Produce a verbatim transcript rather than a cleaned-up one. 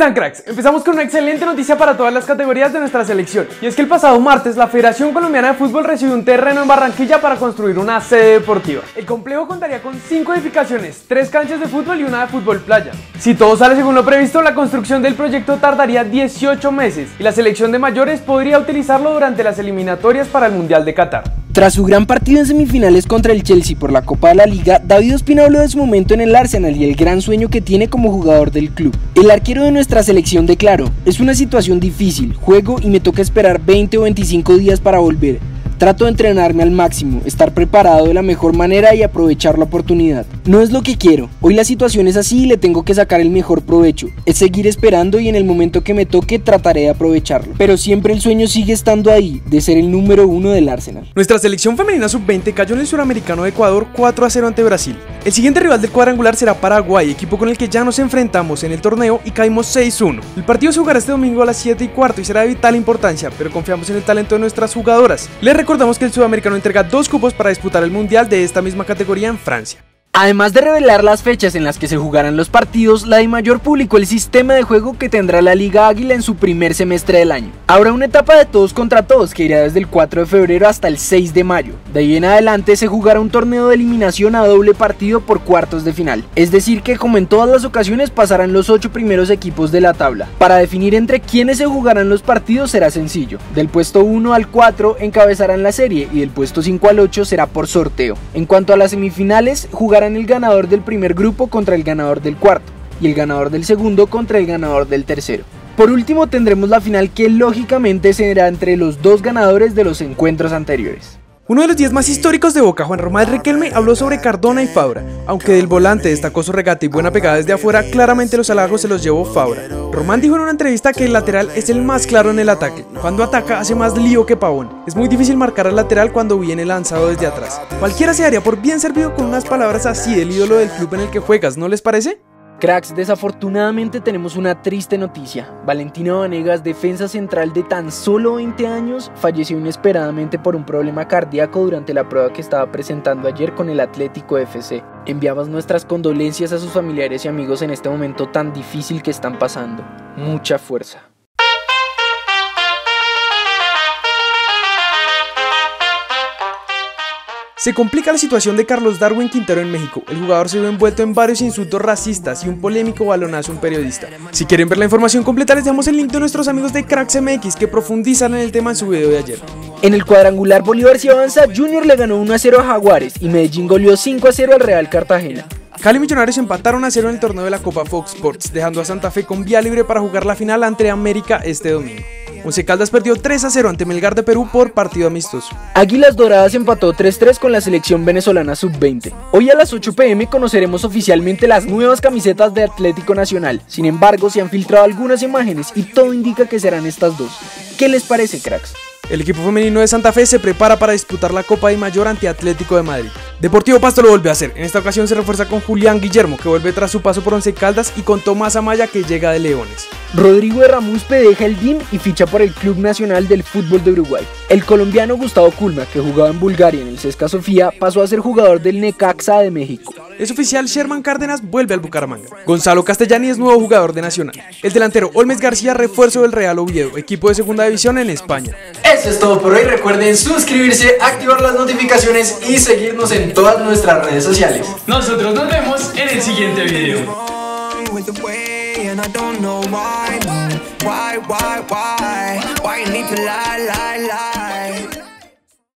están, cracks? Empezamos con una excelente noticia para todas las categorías de nuestra selección, y es que el pasado martes la Federación Colombiana de Fútbol recibió un terreno en Barranquilla para construir una sede deportiva. El complejo contaría con cinco edificaciones, tres canchas de fútbol y una de fútbol playa. Si todo sale según lo previsto, la construcción del proyecto tardaría dieciocho meses y la selección de mayores podría utilizarlo durante las eliminatorias para el Mundial de Qatar. Tras su gran partido en semifinales contra el Chelsea por la Copa de la Liga, David Ospina habló de su momento en el Arsenal y el gran sueño que tiene como jugador del club. El arquero de nuestra selección declaró: "Es una situación difícil, juego y me toca esperar veinte o veinticinco días para volver. Trato de entrenarme al máximo, estar preparado de la mejor manera y aprovechar la oportunidad. No es lo que quiero, hoy la situación es así y le tengo que sacar el mejor provecho. Es seguir esperando y en el momento que me toque trataré de aprovecharlo. Pero siempre el sueño sigue estando ahí, de ser el número uno del Arsenal". Nuestra selección femenina sub veinte cayó en el suramericano de Ecuador cuatro a cero ante Brasil. El siguiente rival del cuadrangular será Paraguay, equipo con el que ya nos enfrentamos en el torneo y caímos seis uno. El partido se jugará este domingo a las siete y cuarto y será de vital importancia, pero confiamos en el talento de nuestras jugadoras. Les recordamos que el sudamericano entrega dos cupos para disputar el mundial de esta misma categoría en Francia. Además de revelar las fechas en las que se jugarán los partidos, la Dimayor publicó el sistema de juego que tendrá la Liga Águila en su primer semestre del año. Habrá una etapa de todos contra todos que irá desde el cuatro de febrero hasta el seis de mayo. De ahí en adelante se jugará un torneo de eliminación a doble partido por cuartos de final. Es decir que, como en todas las ocasiones, pasarán los ocho primeros equipos de la tabla. Para definir entre quiénes se jugarán los partidos será sencillo. Del puesto uno al cuatro encabezarán la serie y del puesto cinco al ocho será por sorteo. En cuanto a las semifinales, jugarán el ganador del primer grupo contra el ganador del cuarto y el ganador del segundo contra el ganador del tercero. Por último tendremos la final, que lógicamente será entre los dos ganadores de los encuentros anteriores. Uno de los diez más históricos de Boca, Juan Román Riquelme, habló sobre Cardona y Fabra. Aunque del volante destacó su regate y buena pegada desde afuera, claramente los halagos se los llevó Fabra. Román dijo en una entrevista que el lateral es el más claro en el ataque. Cuando ataca hace más lío que Pavón. Es muy difícil marcar al lateral cuando viene lanzado desde atrás. Cualquiera se daría por bien servido con unas palabras así del ídolo del club en el que juegas, ¿no les parece? Cracks, desafortunadamente tenemos una triste noticia. Valentina Vanegas, defensa central de tan solo veinte años, falleció inesperadamente por un problema cardíaco durante la prueba que estaba presentando ayer con el Atlético F C. Enviamos nuestras condolencias a sus familiares y amigos en este momento tan difícil que están pasando. Mucha fuerza. Se complica la situación de Carlos Darwin Quintero en México. El jugador se vio envuelto en varios insultos racistas y un polémico balonazo a un periodista. Si quieren ver la información completa, les dejamos el link de nuestros amigos de Cracks M X, que profundizan en el tema en su video de ayer. En el cuadrangular Bolívar si avanza, Junior le ganó uno a cero a Jaguares y Medellín goleó cinco a cero al Real Cartagena. Cali y Millonarios empataron a cero en el torneo de la Copa Fox Sports, dejando a Santa Fe con vía libre para jugar la final ante América este domingo. Once Caldas perdió tres a cero ante Melgar de Perú por partido amistoso. Águilas Doradas empató tres tres con la selección venezolana sub veinte. Hoy a las ocho pm conoceremos oficialmente las nuevas camisetas de Atlético Nacional. Sin embargo, se han filtrado algunas imágenes y todo indica que serán estas dos. ¿Qué les parece, cracks? El equipo femenino de Santa Fe se prepara para disputar la Copa Dimayor ante Atlético de Madrid. Deportivo Pasto lo volvió a hacer. En esta ocasión se refuerza con Julián Guillermo, que vuelve tras su paso por Once Caldas, y con Tomás Amaya, que llega de Leones. Rodrigo de Ramuspe deja el D I M y ficha por el Club Nacional del Fútbol de Uruguay. El colombiano Gustavo Culma, que jugaba en Bulgaria en el C S K A Sofía, pasó a ser jugador del Necaxa de México. Es oficial, Sherman Cárdenas vuelve al Bucaramanga. Gonzalo Castellani es nuevo jugador de Nacional. El delantero Olmes García, refuerzo del Real Oviedo, equipo de segunda división en España. Eso es todo por hoy. Recuerden suscribirse, activar las notificaciones y seguirnos en todas nuestras redes sociales. Nosotros nos vemos en el siguiente video.